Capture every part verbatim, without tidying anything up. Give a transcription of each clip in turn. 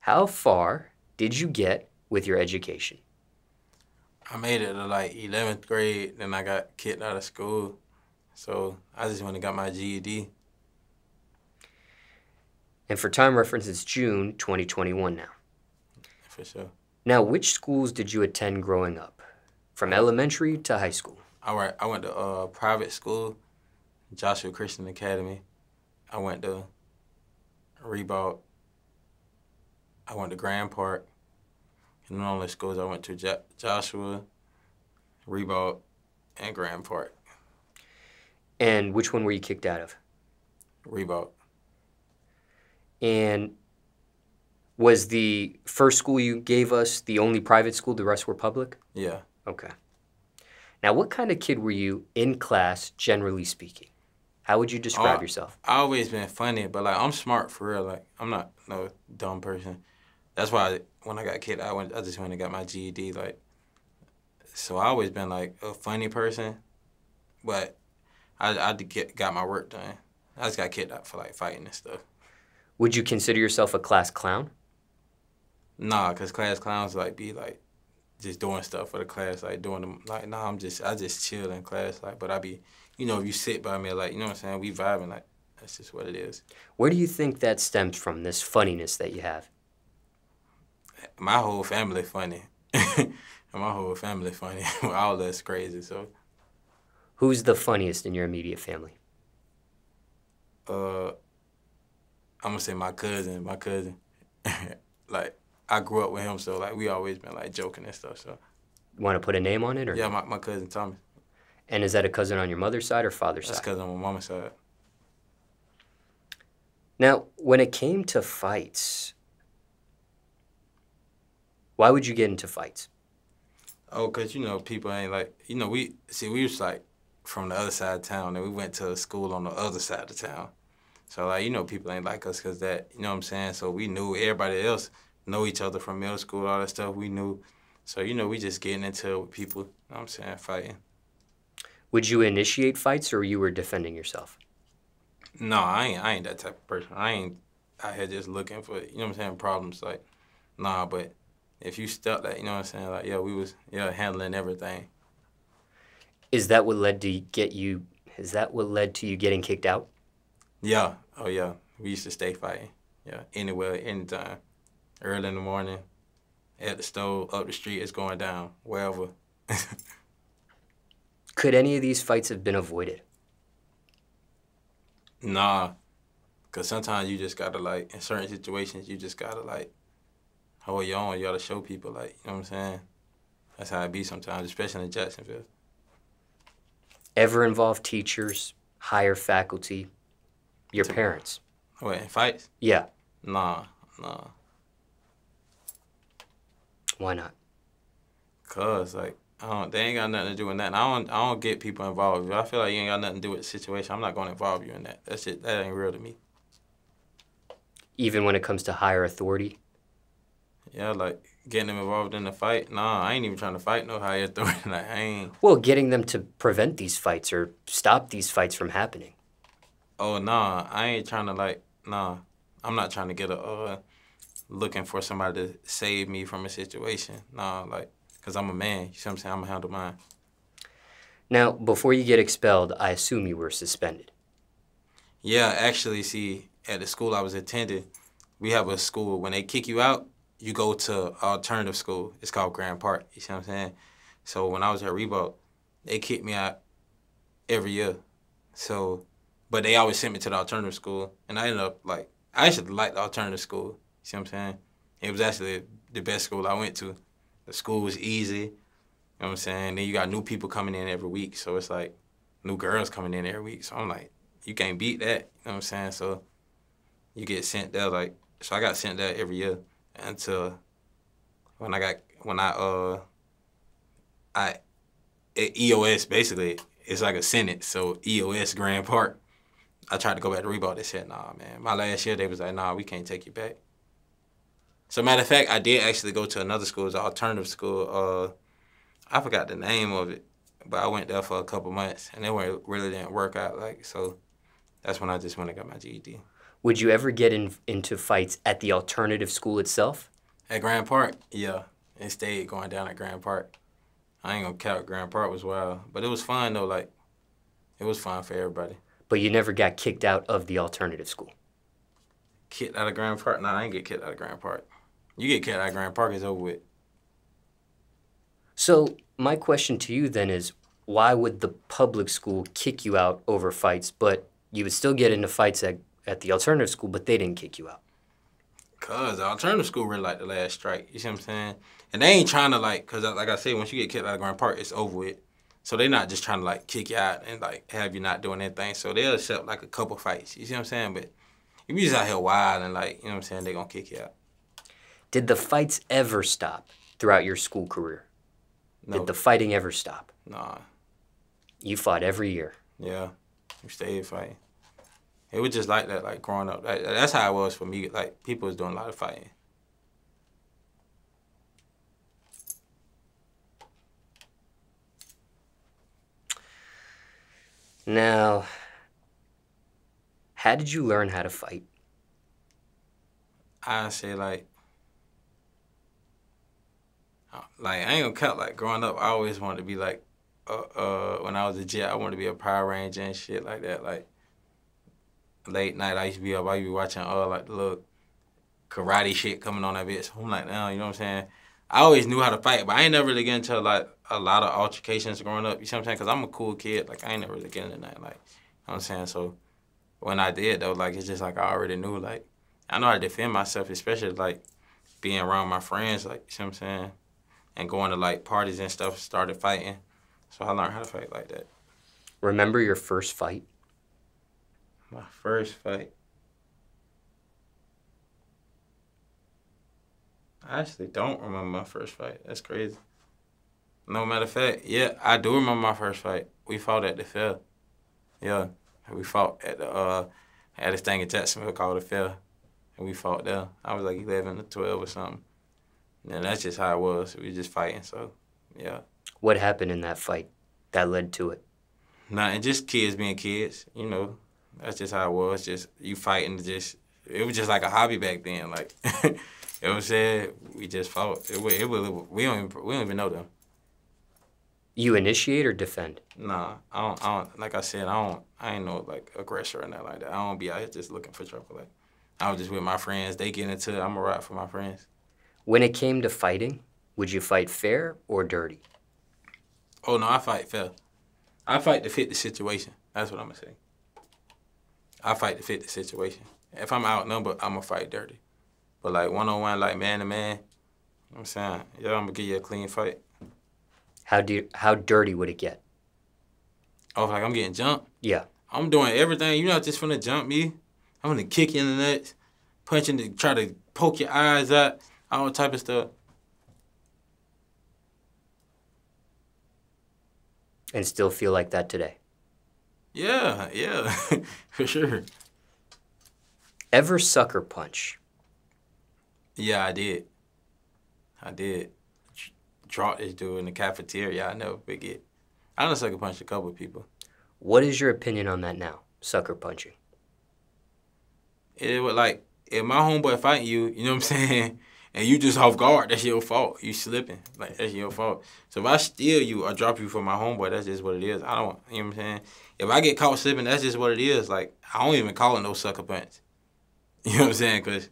How far did you get with your education? I made it to like eleventh grade, then I got kicked out of school. So I just went and got my G E D. And for time reference, it's June twenty twenty-one now. For sure. Now, which schools did you attend growing up, from elementary to high school? All right, I went to a uh, private school, Joshua Christian Academy. I went to Ribault. I went to Grand Park. And all the schools I went to, jo Joshua, Ribault, and Grand Park. And which one were you kicked out of? Ribault. And was the first school you gave us the only private school? The rest were public? Yeah. Okay. Now, what kind of kid were you in class, generally speaking? How would you describe oh, yourself? I've always been funny, but, like, I'm smart for real. Like, I'm not no dumb person. That's why I, when I got kicked, I, went, I just went and got my G E D, like. So I've always been, like, a funny person, but I, I get, got my work done. I just got kicked out for, like, fighting and stuff. Would you consider yourself a class clown? Nah, because class clowns, like, be, like, just doing stuff for the class, like doing them, like, nah, I'm just, I just chill in class, like, but I be, you know, if you sit by me, like, you know what I'm saying, we vibing, like, that's just what it is. Where do you think that stems from, this funniness that you have? My whole family funny. My whole family funny. All of us crazy, so. Who's the funniest in your immediate family? Uh, I'm gonna say my cousin, my cousin. Like, I grew up with him, so, like, we always been, like, joking and stuff, so. You want to put a name on it, or? Yeah, my, my cousin, Thomas. And is that a cousin on your mother's side or father's side? That's cousin on my mama's side. Now, when it came to fights, why would you get into fights? Oh, because, you know, people ain't, like, you know, we, see, we was, like, from the other side of town, and we went to a school on the other side of town. So, like, you know, people ain't like us because that, you know what I'm saying? So we knew everybody else. Know each other from middle school, all that stuff we knew. So, you know, we just getting into it with people, you know what I'm saying, fighting. Would you initiate fights or you were defending yourself? No, I ain't, I ain't that type of person. I ain't out here just looking for, you know what I'm saying, problems. Like, nah, but if you stuck that, you know what I'm saying, like, yeah, we was yeah handling everything. Is that what led to get you, is that what led to you getting kicked out? Yeah, oh yeah, we used to stay fighting, yeah, anywhere, anytime. Early in the morning, at the stove, up the street, it's going down, wherever. Could any of these fights have been avoided? Nah, because sometimes you just got to, like, in certain situations, you just got to, like, hold your own. You got to show people, like, you know what I'm saying? That's how it be sometimes, especially in Jacksonville. Ever involve teachers, higher faculty, your to, parents? Wait, in fights? Yeah. Nah, nah. Why not? Cause like I don't, they ain't got nothing to do with that. And I don't, I don't get people involved. If I feel like you ain't got nothing to do with the situation, I'm not gonna involve you in that. That shit, that ain't real to me. Even when it comes to higher authority. Yeah, like getting them involved in the fight. Nah, I ain't even trying to fight no higher authority. Like I ain't. Well, getting them to prevent these fights or stop these fights from happening. Oh nah, I ain't trying to like nah. I'm not trying to get a. Uh, looking for somebody to save me from a situation. Nah, like, because I'm a man, you see what I'm saying? I'm going to handle mine. Now, before you get expelled, I assume you were suspended. Yeah, actually, see, at the school I was attending, we have a school. When they kick you out, you go to alternative school. It's called Grand Park, you see what I'm saying? So when I was at Ribault, they kicked me out every year. So, but they always sent me to the alternative school, and I ended up, like, I actually liked the alternative school. See what I'm saying? It was actually the best school I went to. The school was easy, you know what I'm saying? Then you got new people coming in every week, so it's like new girls coming in every week. So I'm like, you can't beat that, you know what I'm saying? So you get sent there, like, so I got sent there every year until when I got, when I, uh, I, E O S basically, it's like a sentence, so E O S Grand Park. I tried to go back to Ribault, they said, nah, man. My last year, they was like, nah, we can't take you back. So matter of fact, I did actually go to another school. It was an alternative school. Uh, I forgot the name of it, but I went there for a couple months, and it really didn't work out. Like so, that's when I just went and got my G E D. Would you ever get in, into fights at the alternative school itself? At Grand Park, yeah. It stayed going down at Grand Park. I ain't gonna count, Grand Park was wild. But it was fun though, like, it was fun for everybody. But you never got kicked out of the alternative school? Kicked out of Grand Park? Nah, I ain't get kicked out of Grand Park. You get kicked out of Grand Park, it's over with. So my question to you then is, why would the public school kick you out over fights, but you would still get into fights at, at the alternative school, but they didn't kick you out? Because the alternative school really like the last strike, you see what I'm saying? And they ain't trying to, like, because like I said, once you get kicked out of Grand Park, it's over with. So they're not just trying to, like, kick you out and, like, have you not doing anything. So they'll accept, like, a couple fights, you see what I'm saying? But if you just out here wild and, like, you know what I'm saying, they're going to kick you out. Did the fights ever stop throughout your school career? No. Did the fighting ever stop? Nah. You fought every year? Yeah, we stayed fighting. It was just like that, like, growing up. Like, that's how it was for me. Like, people was doing a lot of fighting. Now, how did you learn how to fight? I say, like, like, I ain't gonna count, like, growing up, I always wanted to be, like, uh, uh, when I was a jet, I wanted to be a Power Ranger and shit like that, like, late night, I used to be up, I used to be watching all, like, the little karate shit coming on that bitch. I'm like, no, you know what I'm saying? I always knew how to fight, but I ain't never really get into, like, a lot of altercations growing up, you see what I'm saying? Because I'm a cool kid, like, I ain't never really get into nothing, like, you know what I'm saying? So when I did, though, like, it's just like I already knew, like, I know how to defend myself, especially, like, being around my friends, like, you see what I'm saying? And going to, like, parties and stuff, started fighting. So I learned how to fight like that. Remember your first fight? My first fight? I actually don't remember my first fight. That's crazy. No, matter of fact, yeah, I do remember my first fight. We fought at the Fair. Yeah, we fought at the, uh, at this thing in Jacksonville called the Fair. And we fought there. I was like eleven or twelve or something. And that's just how it was. We were just fighting, so, yeah. What happened in that fight that led to it? Nothing, just kids being kids, you know. That's just how it was, just you fighting, just, it was just like a hobby back then, like, you know what I'm saying? We just fought. It, it, it, we, don't even, we don't even know them. You initiate or defend? Nah, I don't, I don't, like I said, I don't, I ain't no, like, aggressor or nothing like that. I don't be out here just looking for trouble. Like, I was just with my friends, they get into it, I'm a ride for my friends. When it came to fighting, would you fight fair or dirty? Oh, no, I fight fair. I fight to fit the situation. That's what I'm going to say. I fight to fit the situation. If I'm outnumbered, I'm going to fight dirty. But, like, one-on-one, like, man-to-man, you know what I'm saying? Yeah, I'm going to give you a clean fight. How do you, how dirty would it get? Oh, like, I'm getting jumped? Yeah. I'm doing everything. You're not just finna jump me. I'm going to kick you in the nuts, punch you, in the, try to poke your eyes out. All type of stuff. And still feel like that today? Yeah, yeah, for sure. Ever sucker punch? Yeah, I did. I did. Draw this dude in the cafeteria. I never forget. I done sucker punched a couple of people. What is your opinion on that now, sucker punching? It was like, if my homeboy fight you, you know what I'm saying? And you just off guard, that's your fault. You slipping, like, that's your fault. So if I steal you or drop you from my homeboy, that's just what it is. I don't, you know what I'm saying? If I get caught slipping, that's just what it is. Like, I don't even call it no sucker punch. You know what I'm saying? Because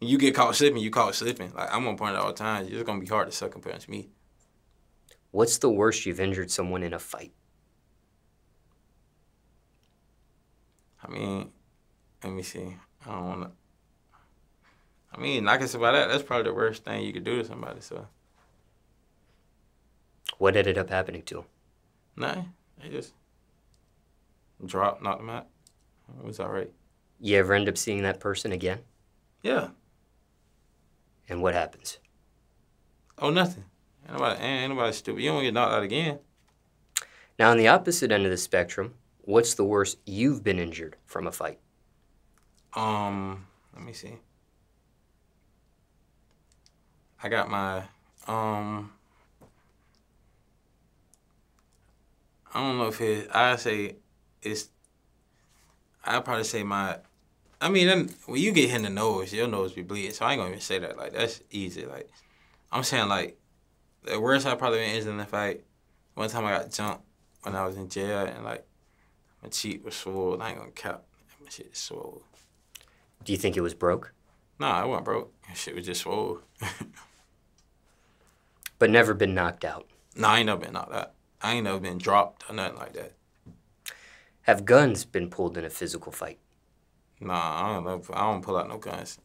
you get caught slipping, you caught slipping. Like, I'm going to point it all the time. It's going to be hard to sucker punch me. What's the worst you've injured someone in a fight? I mean, let me see. I don't want to. I mean, knocking somebody out, that's probably the worst thing you could do to somebody, so. What ended up happening to him? Nothing. They just dropped, knocked him out. It was all right. You ever end up seeing that person again? Yeah. And what happens? Oh, nothing. Ain't nobody, ain't nobody stupid. You don't get knocked out again. Now, on the opposite end of the spectrum, what's the worst you've been injured from a fight? Um, let me see. I got my, um, I don't know if it, I say it's, I'd probably say my I mean, when you get hit in the nose, your nose be bleeding. So I ain't gonna even say that. Like, that's easy. Like, I'm saying, like, the worst I probably been is in the fight. One time I got jumped when I was in jail, and, like, my cheek was swollen. I ain't gonna cap. My shit is swollen. Do you think it was broke? Nah, it wasn't broke. My shit was just swollen. But never been knocked out? Nah, I ain't never been knocked out. I ain't never been dropped or nothing like that. Have guns been pulled in a physical fight? Nah, I don't know. I don't pull out no guns.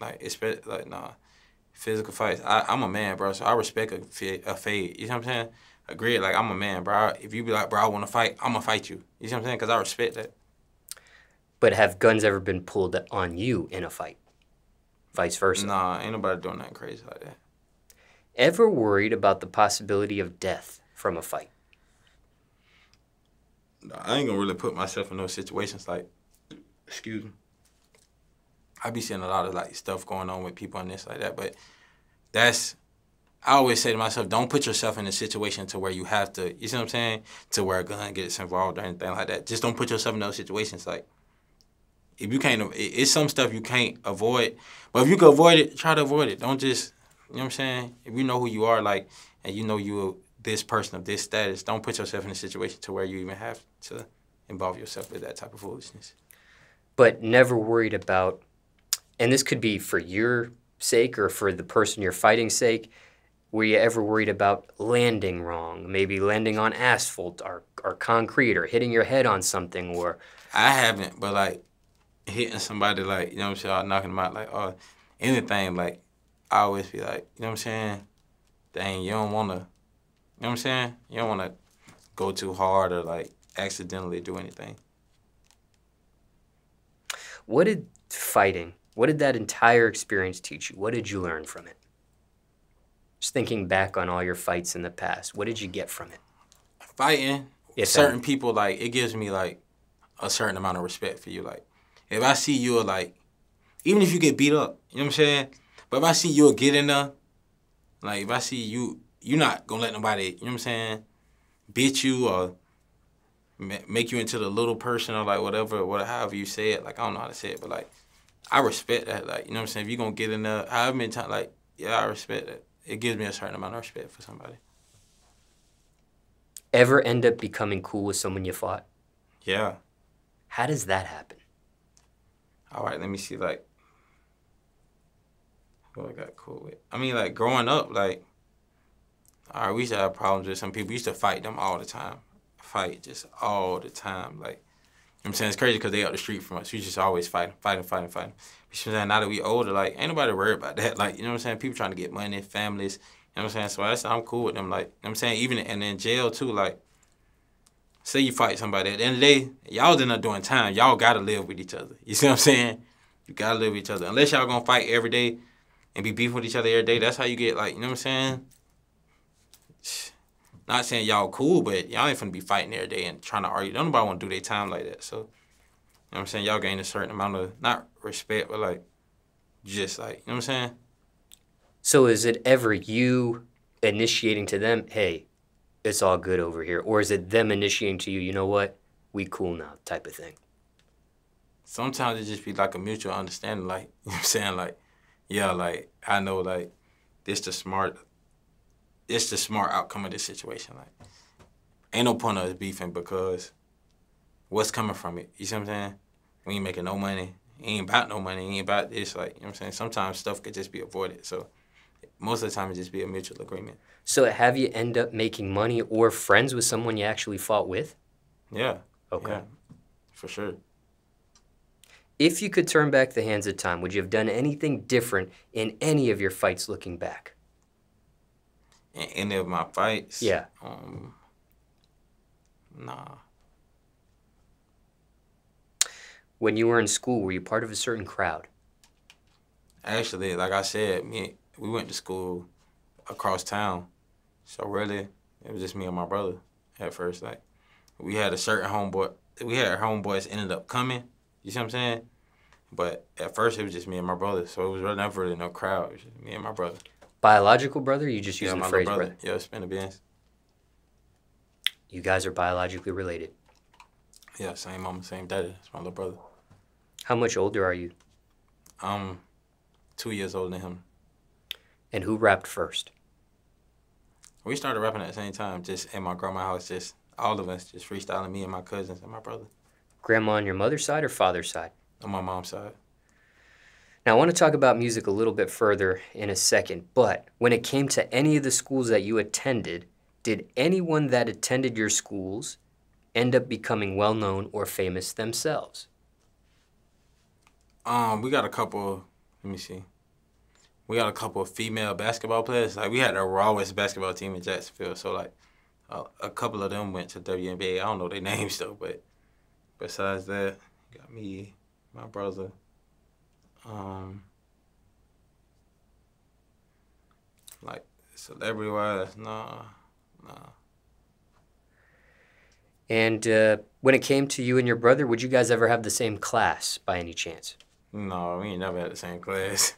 Like, expect, like, nah. Physical fights. I, I'm a man, bro, so I respect a, a fade. You know what I'm saying? Agreed. Like, I'm a man, bro. If you be like, bro, I want to fight, I'm going to fight you. You know what I'm saying? Because I respect that. But have guns ever been pulled on you in a fight? Vice versa? Nah, ain't nobody doing nothing crazy like that. Ever worried about the possibility of death from a fight? Nah, I ain't going to really put myself in those situations. Like, excuse me. I be seeing a lot of, like, stuff going on with people and this like that, but that's, I always say to myself, don't put yourself in a situation to where you have to, you see what I'm saying, to where a gun gets involved or anything like that. Just don't put yourself in those situations. Like, if you can't, it's some stuff you can't avoid, but if you can avoid it, try to avoid it. Don't just, you know what I'm saying? If you know who you are, like, and you know you're this person of this status, don't put yourself in a situation to where you even have to involve yourself with that type of foolishness. But never worried about, and this could be for your sake or for the person you're fighting's sake, were you ever worried about landing wrong, maybe landing on asphalt or, or concrete or hitting your head on something? Or I haven't, but, like, hitting somebody, like, you know what I'm saying, knocking them out, like, or anything, like, I always be like, you know what I'm saying, dang, you don't want to, you know what I'm saying, you don't want to go too hard or, like, accidentally do anything. What did fighting... What did that entire experience teach you? What did you learn from it? Just thinking back on all your fights in the past, what did you get from it? Fighting yes, certain I... people, like, it gives me, like, a certain amount of respect for you. Like, if I see you, like, even if you get beat up, you know what I'm saying? But if I see you get in there, like, if I see you, you're not going to let nobody, you know what I'm saying, beat you or make you into the little person or, like, whatever, whatever, however you say it. Like, I don't know how to say it, but, like, I respect that, like, you know what I'm saying? If you're going to get in there, however many times, like, yeah, I respect that. It gives me a certain amount of respect for somebody. Ever end up becoming cool with someone you fought? Yeah. How does that happen? All right, let me see, like, who I got cool with. I mean, like, growing up, like, all right, we used to have problems with some people. We used to fight them all the time. Fight just all the time, like. You know what I'm saying? It's crazy because they up the street from us. We just always fighting, fighting, fighting, fighting. But now that we older, like, ain't nobody worried about that. Like, you know what I'm saying? People trying to get money, families. You know what I'm saying? So that's, I'm cool with them. Like, you know what I'm saying? Even and in jail, too, like, say you fight somebody. At the end of the day, y'all end up doing time. Y'all got to live with each other. You see what I'm saying? You got to live with each other. Unless y'all going to fight every day and be beefing with each other every day, that's how you get, like, you know what I'm saying? Not saying y'all cool, but y'all ain't finna be fighting every day and trying to argue. Don't nobody want to do their time like that. So, you know what I'm saying? Y'all gain a certain amount of, not respect, but, like, just, like, you know what I'm saying? So is it ever you initiating to them, hey, it's all good over here? Or is it them initiating to you, you know what, we cool now type of thing? Sometimes it just be like a mutual understanding. Like, you know what I'm saying? Like, yeah, like, I know, like, this the smart... It's the smart outcome of this situation. Like, ain't no point of us beefing because what's coming from it? You see what I'm saying? We ain't making no money. It ain't about no money. It ain't about this. Like, you know what I'm saying? Sometimes stuff could just be avoided. So most of the time it just be a mutual agreement. So have you end up making money or friends with someone you actually fought with? Yeah. Okay. Yeah, for sure. If you could turn back the hands of time, would you have done anything different in any of your fights looking back? In any of my fights? Yeah. Um, nah. When you were in school, were you part of a certain crowd? Actually, like I said, me, we went to school across town. So really, it was just me and my brother at first. Like, we had a certain homeboy. We had homeboys ended up coming. You see what I'm saying? But at first, it was just me and my brother. So it was really never really no crowd. It was just me and my brother. Biological brother? You just using yeah, the phrase brother. brother. Yeah, Spinabenz. You guys are biologically related. Yeah, same mama, same daddy. That's my little brother. How much older are you? I'm two years older than him. And who rapped first? We started rapping at the same time, just in my grandma's house, just all of us, just freestyling, me and my cousins and my brother. Grandma on your mother's side or father's side? On my mom's side. Now, I want to talk about music a little bit further in a second, but when it came to any of the schools that you attended, did anyone that attended your schools end up becoming well-known or famous themselves? Um, we got a couple, let me see. We got a couple of female basketball players. Like, we had the rawest basketball team in Jacksonville, so, like, a, a couple of them went to W N B A. I don't know their names, though, but besides that, you got me, my brother. Um, like, celebrity-wise, nah, nah. And uh, when it came to you and your brother, would you guys ever have the same class by any chance? No, we ain't never had the same class.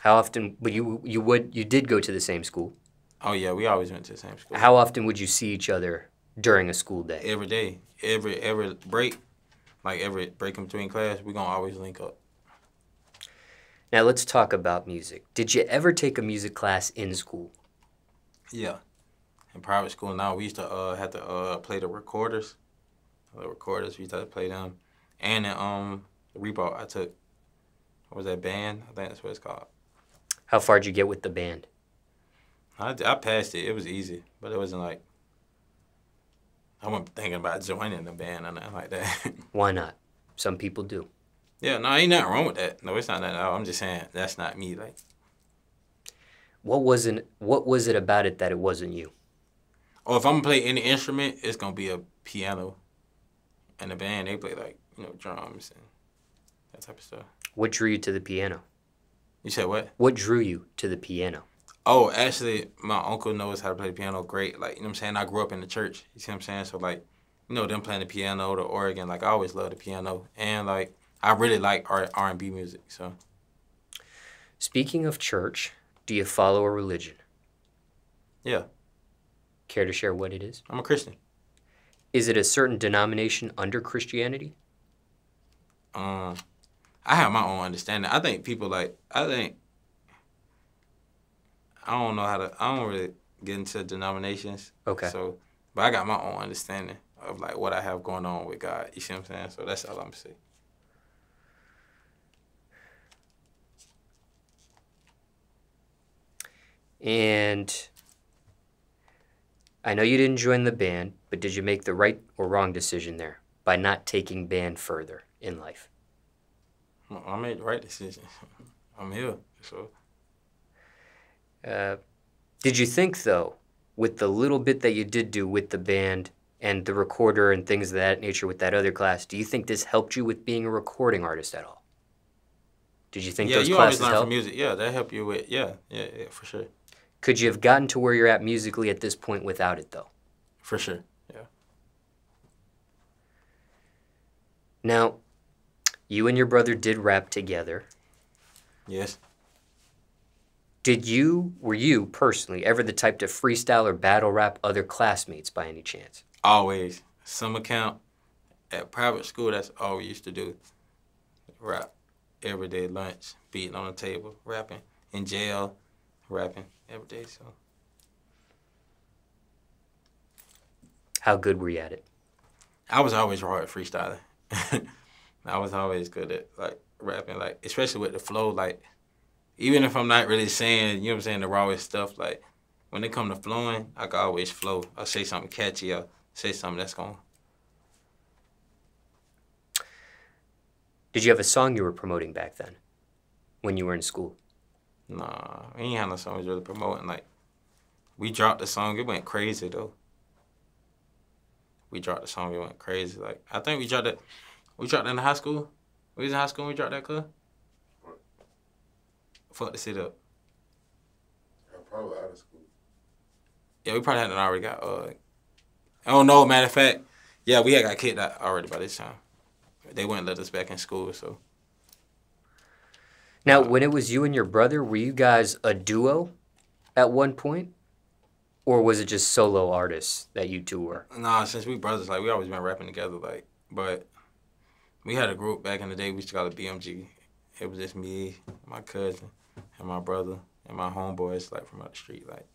How often, but you you would you did go to the same school? Oh yeah, we always went to the same school. How often would you see each other during a school day? Every day, every every break, like every break in between class, we're gonna always link up. Now let's talk about music. Did you ever take a music class in school? Yeah, in private school. Now we used to uh, have to uh, play the recorders, the recorders. We used to play them, and in, um, the Ribault I took. What was that band? I think that's what it's called. How far did you get with the band? I, I passed it. It was easy, but it wasn't like, I wasn't thinking about joining the band or nothing like that. Why not? Some people do. Yeah, no, ain't nothing wrong with that. No, it's not that at all. I'm just saying that's not me. Like, what wasn't? What was it about it that it wasn't you? Oh, if I'm gonna play any instrument, it's gonna be a piano. And the band, they play like you know drums and that type of stuff. What drew you to the piano? You said what? What drew you to the piano? Oh, actually, my uncle knows how to play the piano great. Like, you know what I'm saying? I grew up in the church. You see what I'm saying? So, like, you know, them playing the piano, the organ. Like, I always loved the piano. And, like, I really like R and B music, so. Speaking of church, do you follow a religion? Yeah. Care to share what it is? I'm a Christian. Is it a certain denomination under Christianity? Um... I have my own understanding. I think people like, I think, I don't know how to, I don't really get into denominations. Okay. So, but I got my own understanding of like what I have going on with God. You see what I'm saying? So that's all I'm saying. And I know you didn't join the band, but did you make the right or wrong decision there by not taking band further in life? I made the right decision. I'm here, so. Uh, did you think, though, with the little bit that you did do with the band and the recorder and things of that nature with that other class, do you think this helped you with being a recording artist at all? Did you think yeah, those you classes always learn from music. Yeah, that helped you with, yeah, yeah, yeah, for sure. Could you have gotten to where you're at musically at this point without it, though? For sure, yeah. Now, you and your brother did rap together. Yes. Did you, were you personally ever the type to freestyle or battle rap other classmates by any chance? Always. Some account at private school, that's all we used to do. Rap. Every day, lunch, beating on the table, rapping. In jail, rapping every day, so. How good were you at it? I was always raw at freestyling. I was always good at, like, rapping, like, especially with the flow, like, even if I'm not really saying, you know what I'm saying, the rawest stuff, like, when it come to flowing, I can always flow. I'll say something catchy. I'll say something that's going. Did you have a song you were promoting back then when you were in school? Nah, we ain't had no songs really promoting. Like, we dropped the song. It went crazy, though. We dropped the song. It went crazy. Like, I think we dropped it. We dropped in high school. We was in high school when we dropped that club. Fuck the shit up. Yeah, probably out of school. Yeah, we probably hadn't already got, uh, I don't know, matter of fact, yeah, we had got kicked out already by this time. They wouldn't let us back in school, so. Now, uh, when it was you and your brother, were you guys a duo at one point? Or was it just solo artists that you two were? Nah, since we brothers, like, we always been rapping together, like, but We had a group back in the day. We used to call it B M G. It was just me, my cousin, and my brother, and my homeboys, like, from out the street. Like,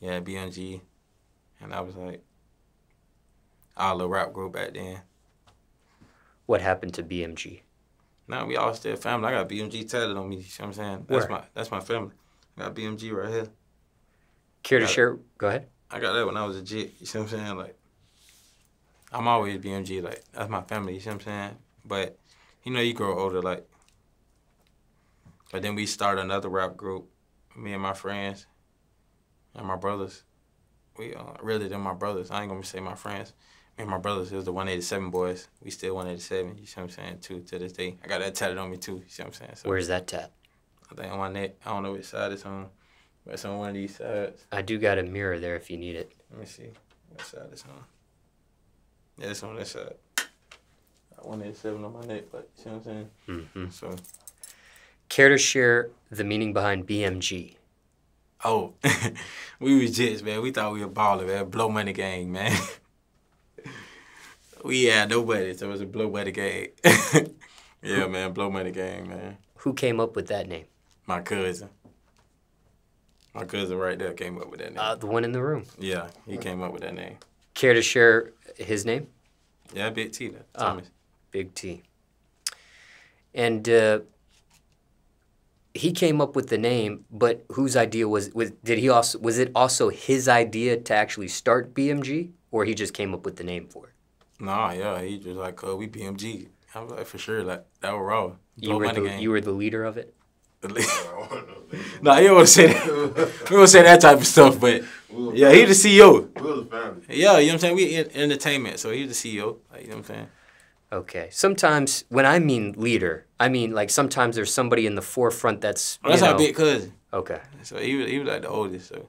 yeah, B M G. And I was, like, our little rap group back then. What happened to B M G? Now we all still family. I got B M G tatted on me, you know what I'm saying? That's Where? my that's my family. I got B M G right here. Care to got, share? Go ahead. I got that when I was a jit, you see what I'm saying? Like, I'm always B M G, like, that's my family, you see what I'm saying? But, you know, you grow older, like. But then we started another rap group, me and my friends and my brothers. We, uh, really, they're my brothers. I ain't gonna say my friends. Me and my brothers, it was the one eighty-seven Boys. We still one eighty-seven, you see what I'm saying, too, to this day. I got that tatted on me, too, you see what I'm saying? So, where's that tat? I think on my neck. I don't know which side it's on, but it's on one of these sides. I do got a mirror there if you need it. Let me see what side it's on. Yeah, it's on that side. I one eighty-seven on my neck, but you see what I'm saying? Mm-hmm. So, care to share the meaning behind B M G? Oh, we was jits, man. We thought we were balling, man. Blow money gang, man. We had nobody, so it was a blow money gang. Yeah, man, blow money gang, man. Who came up with that name? My cousin. My cousin right there came up with that name. Uh, the one in the room. Yeah, he came up with that name. Care to share his name? Yeah, Big T, though. Thomas. Uh, Big T. And uh, he came up with the name, but whose idea was was did he also was it also his idea to actually start B M G, or he just came up with the name for it? Nah, yeah, he just like, oh, we B M G. I was like, for sure, like, that was raw. You were, the, you were the leader of it? The leader. No, you don't want to say that. We don't say that type of stuff, but yeah, he the C E O. We was a family. Yeah, you know what I'm saying? We in entertainment, so he's the C E O. Like, you know what I'm saying? Okay. Sometimes, when I mean leader, I mean, like, sometimes there's somebody in the forefront that's, well, that's you know, our big cousin. Okay. So he was, he was like the oldest, so.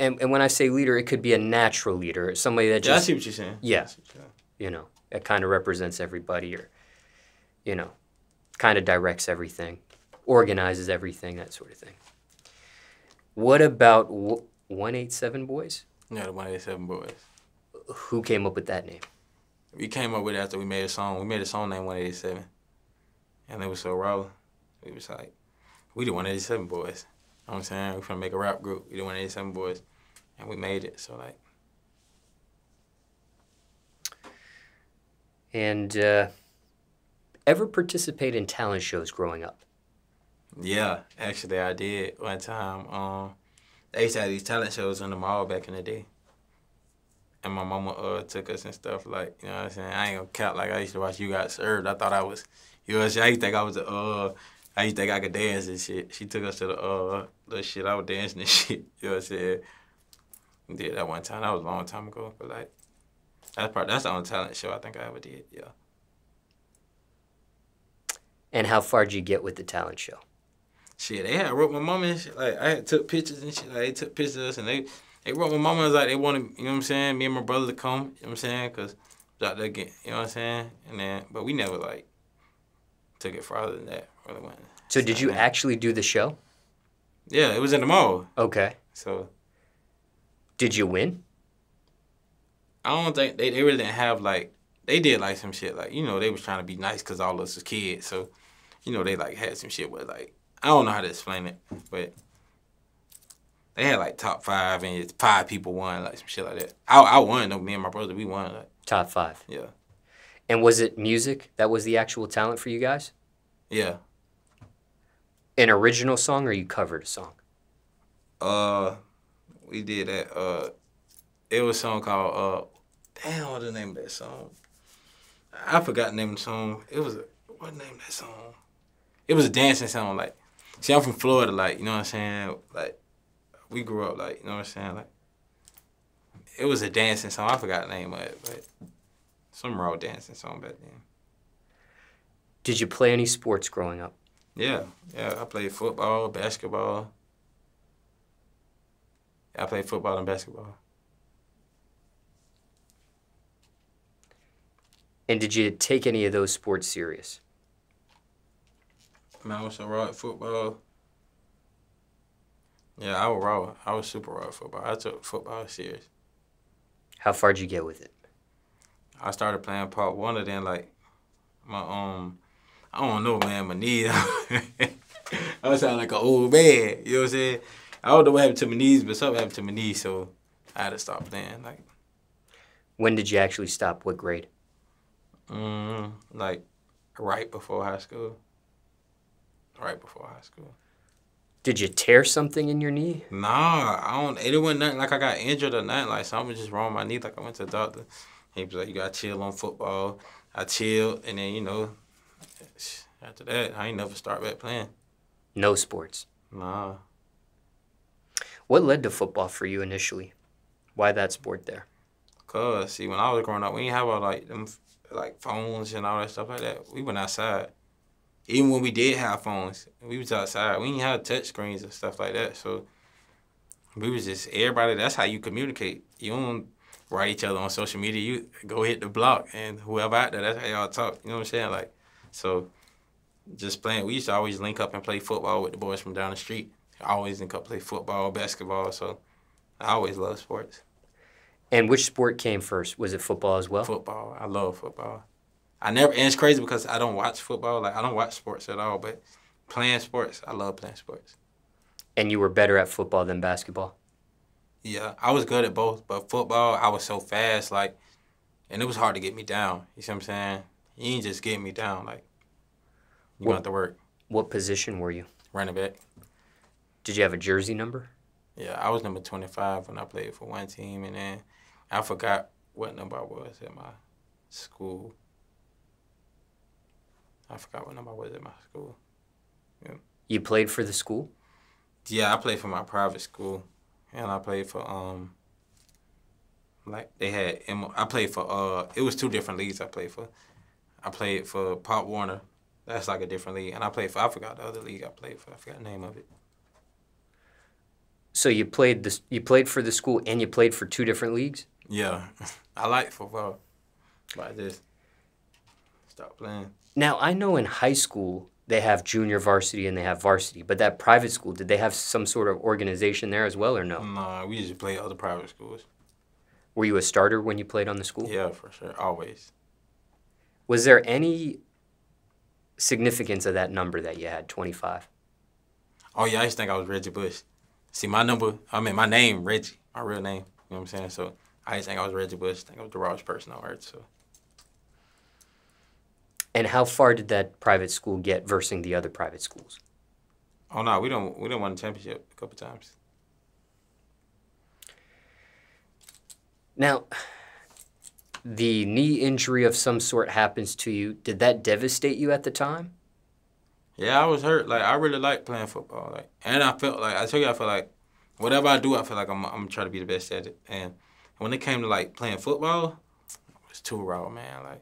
And, and when I say leader, it could be a natural leader, somebody that just... Yeah, I see what you're saying. Yeah. What you're saying. You know, it kind of represents everybody, or, you know, kind of directs everything, organizes everything, that sort of thing. What about one eighty-seven Boys? Yeah, the one eighty-seven Boys. Who came up with that name? We came up with it after we made a song. We made a song named one eighty-seven. And it was so raw. We was like, we the one eighty-seven Boys. You know what I'm saying? We're trying to make a rap group. We the one eighty-seven Boys. And we made it, so like. And, uh... ever participate in talent shows growing up? Yeah, actually I did one time. Um, they used to have these talent shows in the mall back in the day. And my mama uh, took us and stuff, like, you know what I'm saying? I ain't gonna count, like, I used to watch You Got Served. I thought I was, you know what I'm saying? I used to think I was, a, uh, I used to think I could dance and shit. She took us to the uh, little shit, I was dancing and shit, you know what I'm saying? I did that one time, that was a long time ago, but like, that's, probably, that's the only talent show I think I ever did, yeah. And how far did you get with the talent show? Shit, they had wrote my mama and shit. Like, I had took pictures and shit. Like, they took pictures of us, and they, they wrote my mama. It was like, they wanted, you know what I'm saying, me and my brother to come, you know what I'm saying, because I was out there getting, you know what I'm saying? And then, but we never, like, took it farther than that. Really went. So did you actually do the show? Yeah, it was in the mall. Okay. So. Did you win? I don't think, they, they really didn't have, like, they did, like, some shit. Like, you know, they was trying to be nice because all of us was kids, so. You know, they, like, had some shit with, like, I don't know how to explain it, but they had, like, top five, and it's five people won, like, some shit like that. I, I won, though. Me and my brother, we won. Like, top five? Yeah. And was it music that was the actual talent for you guys? Yeah. An original song, or you covered a song? Uh, we did that. Uh, it was a song called, uh, damn, what was the name of that song? I forgot the name of the song. It was, a, what the name of that song? It was a dancing song, like, see, I'm from Florida, like, you know what I'm saying? Like, we grew up, like, you know what I'm saying? Like, it was a dancing song. I forgot the name of it, but some raw dancing song back then. Did you play any sports growing up? Yeah, yeah, I played football, basketball. I played football and basketball. And did you take any of those sports serious? Man, I was so raw at football. Yeah, I was raw. I was super raw at football. I took football serious. How far did you get with it? I started playing part one, and then, like, my um, I don't know, man, my knees. I sound like an old man, you know what I'm saying? I don't know what happened to my knees, but something happened to my knees, so I had to stop playing. Like, when did you actually stop? What grade? Mm, like right before high school. Right before high school. Did you tear something in your knee? Nah, I don't. It wasn't nothing like I got injured or nothing. Like something was just wrong with my knee. Like I went to the doctor. He was like, "You gotta chill on football." I chilled, and then you know, after that, I ain't never start back playing. No sports. Nah. What led to football for you initially? Why that sport there? Cause see, when I was growing up, we didn't have all like them like phones and all that stuff like that. We went outside. Even when we did have phones, we was outside. We didn't have touch screens and stuff like that. So we was just everybody. That's how you communicate. You don't write each other on social media. You go hit the block and whoever out there. That's how y'all talk. You know what I'm saying? Like, so just playing. We used to always link up and play football with the boys from down the street. I always link up, play football, basketball. So I always love sports. And which sport came first? Was it football as well? Football. I love football. I never, and it's crazy because I don't watch football. Like, I don't watch sports at all, but playing sports, I love playing sports. And you were better at football than basketball? Yeah, I was good at both, but football, I was so fast, like, and it was hard to get me down. You see what I'm saying? You ain't just get me down, like, you got to work. What position were you? Running back. Did you have a jersey number? Yeah, I was number twenty-five when I played for one team, and then I forgot what number I was at my school. I forgot what number I was at my school. Yeah. You played for the school? Yeah, I played for my private school, and I played for um. Like they had, I played for uh. It was two different leagues I played for. I played for Pop Warner. That's like a different league, and I played for. I forgot the other league I played for. I forgot the name of it. So you played this. You played for the school, and you played for two different leagues. Yeah, I like football, but I just stopped playing. Now, I know in high school they have junior varsity and they have varsity, but that private school, did they have some sort of organization there as well or no? No, nah, we used to play other private schools. Were you a starter when you played on the school? Yeah, for sure, always. Was there any significance of that number that you had, twenty-five? Oh, yeah, I used to think I was Reggie Bush. See, my number, I mean, my name, Reggie, my real name, you know what I'm saying? So I used to think I was Reggie Bush, I think I was the rawest person on earth, so. And how far did that private school get versus the other private schools? Oh no, we don't we don't won the championship a couple times. Now, the knee injury of some sort happens to you. Did that devastate you at the time? Yeah, I was hurt. Like I really liked playing football. Like, and I felt like I tell you, I feel like whatever I do, I feel like I'm I'm trying to be the best at it. And when it came to like playing football, it was too raw, man. Like.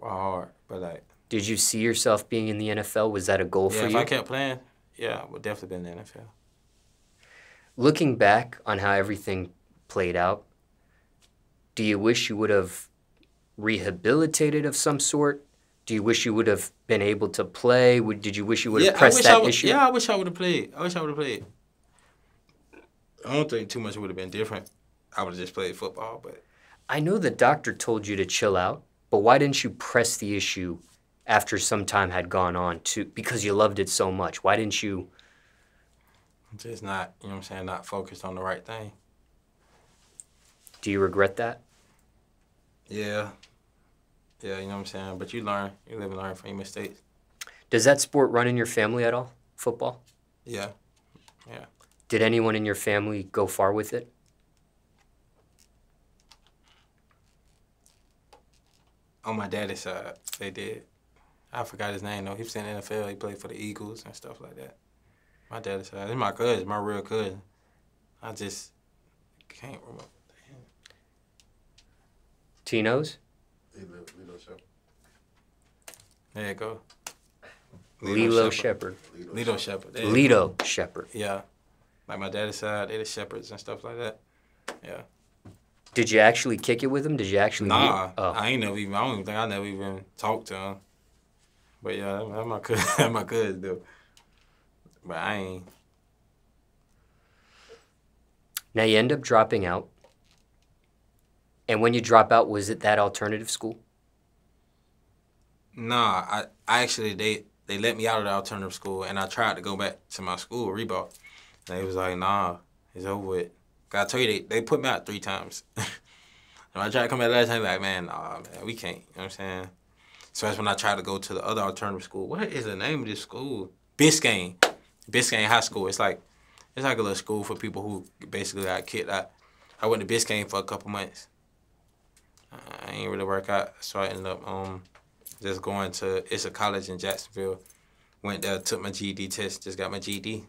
Hard, but like. Did you see yourself being in the N F L? Was that a goal yeah, for you? Yeah, if I kept playing, yeah, I would definitely be in the N F L. Looking back on how everything played out, do you wish you would have rehabilitated of some sort? Do you wish you would have been able to play? Would, did you wish you would have yeah, pressed that would, issue? Yeah, I wish I would have played. I wish I would have played. I don't think too much would have been different. I would have just played football, but. I know the doctor told you to chill out. But why didn't you press the issue after some time had gone on to because you loved it so much? Why didn't you? Just not, you know what I'm saying, not focused on the right thing. Do you regret that? Yeah. Yeah, you know what I'm saying? But you learn. You live and learn from your mistakes. Does that sport run in your family at all, football? Yeah. Yeah. Did anyone in your family go far with it? On my daddy's side, they did. I forgot his name though. He was in the N F L. He played for the Eagles and stuff like that. My daddy's side. He's my cousin, my real cousin. I just can't remember. Damn. Tino's? Lito Sheppard. There you go. Lito Sheppard. Lito Sheppard. Lito Sheppard. Yeah. Like my daddy's side, they the Sheppards and stuff like that. Yeah. Did you actually kick it with him? Did you actually? Nah, oh. I ain't never even. I don't even think I never even talked to him. But yeah, that's my cousin. That's my cousin though. But I ain't. Now you end up dropping out. And when you drop out, was it that alternative school? Nah, I, I actually, they, they let me out of the alternative school, and I tried to go back to my school, Ribault. And they was like, nah, it's over with. I told you, they, they put me out three times. And I tried to come back last time, like, man, nah, man, we can't. You know what I'm saying? So that's when I tried to go to the other alternative school. What is the name of this school? Biscayne. Biscayne High School. It's like, it's like a little school for people who basically got kicked out. I went to Biscayne for a couple months. I ain't really work out, so I ended up um just going to, it's a college in Jacksonville. Went there, took my G E D test, just got my G E D.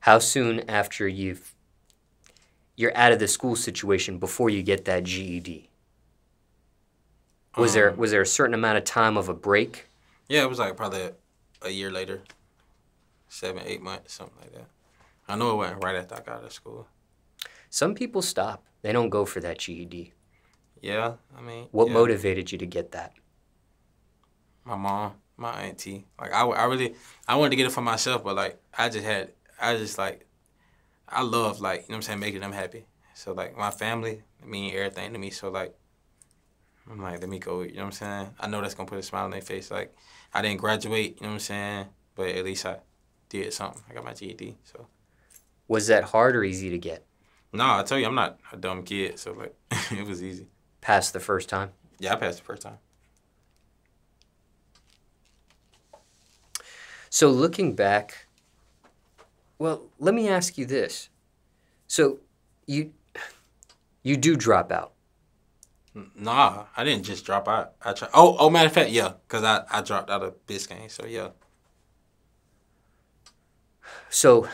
How soon after you've, you're out of the school situation before you get that G E D? Was um, there was there a certain amount of time of a break? Yeah, it was like probably a, a year later, seven, eight months, something like that. I know it wasn't right after I got out of school. Some people stop. They don't go for that G E D. Yeah, I mean. What yeah. motivated you to get that? My mom, my auntie. Like, I, I really, I wanted to get it for myself, but, like, I just had, I just, like, I love, like, you know what I'm saying, making them happy. So, like, my family mean everything to me. So, like, I'm like, let me go, you know what I'm saying? I know that's going to put a smile on their face. Like, I didn't graduate, you know what I'm saying? But at least I did something. I got my G E D, so. Was that hard or easy to get? No, I tell you, I'm not a dumb kid, so, like, it was easy. Passed the first time? Yeah, I passed the first time. So looking back, well, let me ask you this. So you you do drop out? Nah, I didn't just drop out. I tried. Oh, oh, matter of fact, yeah, because I, I dropped out of Biscayne, so yeah. So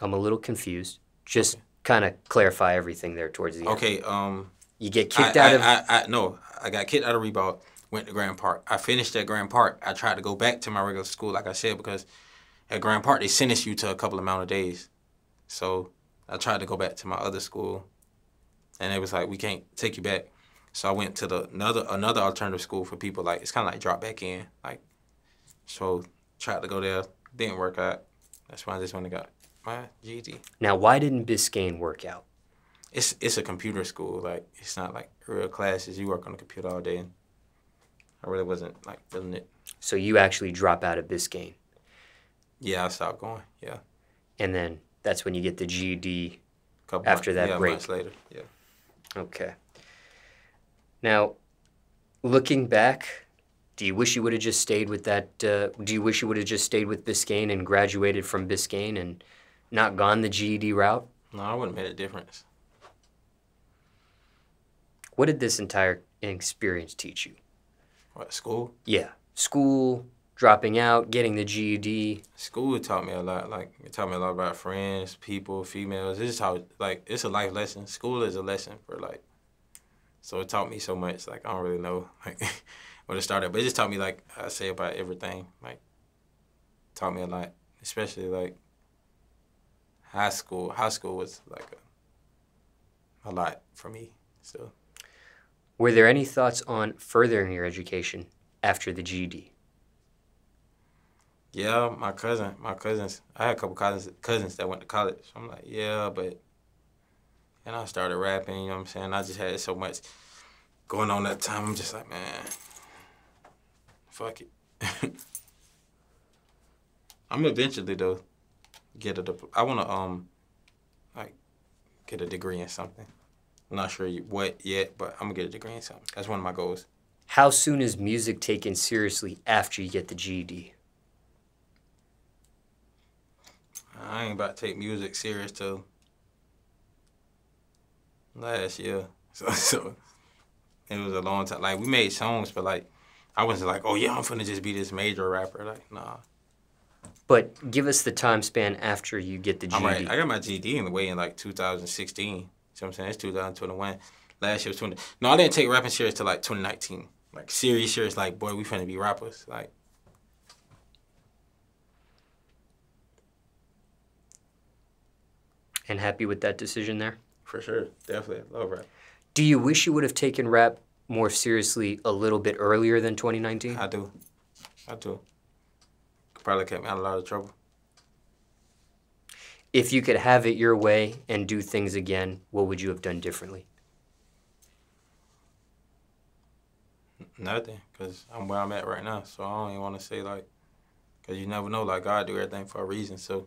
I'm a little confused. Just okay. Kind of clarify everything there towards the okay, end. Okay. Um, you get kicked I, out I, of... I, I, no, I got kicked out of Ribault, went to Grand Park. I finished at Grand Park. I tried to go back to my regular school, like I said, because at Grand Park, they sentenced you to a couple amount of days. So I tried to go back to my other school, and it was like, we can't take you back. So I went to the another another alternative school for people. Like, it's kind of like drop back in. Like, so tried to go there. Didn't work out. That's why I just went and got my G E D. Now, why didn't Biscayne work out? It's it's a computer school. Like, it's not like real classes. You work on the computer all day. And I really wasn't like feeling it. So you actually drop out of Biscayne? Yeah, I stopped going. Yeah. And then that's when you get the G E D. Couple after months, that yeah, break. Months later. Yeah. Okay. Now, looking back, do you wish you would have just stayed with that? Uh, do you wish you would have just stayed with Biscayne and graduated from Biscayne and not gone the G E D route? No, I wouldn't have made a difference. What did this entire experience teach you? What, school? Yeah. School, dropping out, getting the G E D. School taught me a lot. Like, it taught me a lot about friends, people, females. This is how, like, it's a life lesson. School is a lesson for, like, so it taught me so much. Like, I don't really know, like, where to start at. But it just taught me, like, I say about everything. Like, taught me a lot, especially, like, high school. High school was, like, a, a lot for me, so. Were there any thoughts on furthering your education after the G E D? Yeah, my cousin, my cousins. I had a couple cousins, cousins that went to college. So I'm like, yeah, but... And I started rapping, you know what I'm saying? I just had so much going on that time. I'm just like, man, fuck it. I'm eventually, though, get a... I want to, um, like, get a degree in something. I'm not sure what yet, but I'm going to get a degree in something. That's one of my goals. How soon is music taken seriously after you get the G E D? I ain't about to take music serious till last year. So, so it was a long time. Like, we made songs, but, like, I wasn't like, oh, yeah, I'm finna just be this major rapper. Like, nah. But give us the time span after you get the G E D. I'm right. I got my G E D in the way in, like, two thousand sixteen. You know what I'm saying? It's two thousand twenty-one. Last year was twenty. No, I didn't take rapping serious till like twenty nineteen. Like serious, serious. Like, boy, we finna be rappers. Like, and happy with that decision there? For sure, definitely. Love rap. Do you wish you would have taken rap more seriously a little bit earlier than twenty nineteen? I do. I do. Probably kept me out of a lot of trouble. If you could have it your way and do things again, what would you have done differently? Nothing, because I'm where I'm at right now. So I don't even want to say, like, because you never know. Like, God do everything for a reason, so.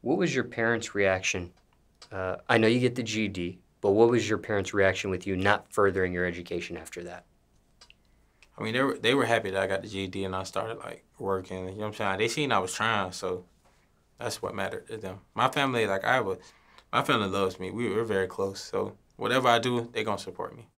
What was your parents' reaction? Uh, I know you get the G E D, but what was your parents' reaction with you not furthering your education after that? I mean, they were, they were happy that I got the G E D and I started, like, working. You know what I'm saying? They seen I was trying, so that's what mattered to them. My family, like, I have a, my family loves me. We were very close, so whatever I do, they're going to support me.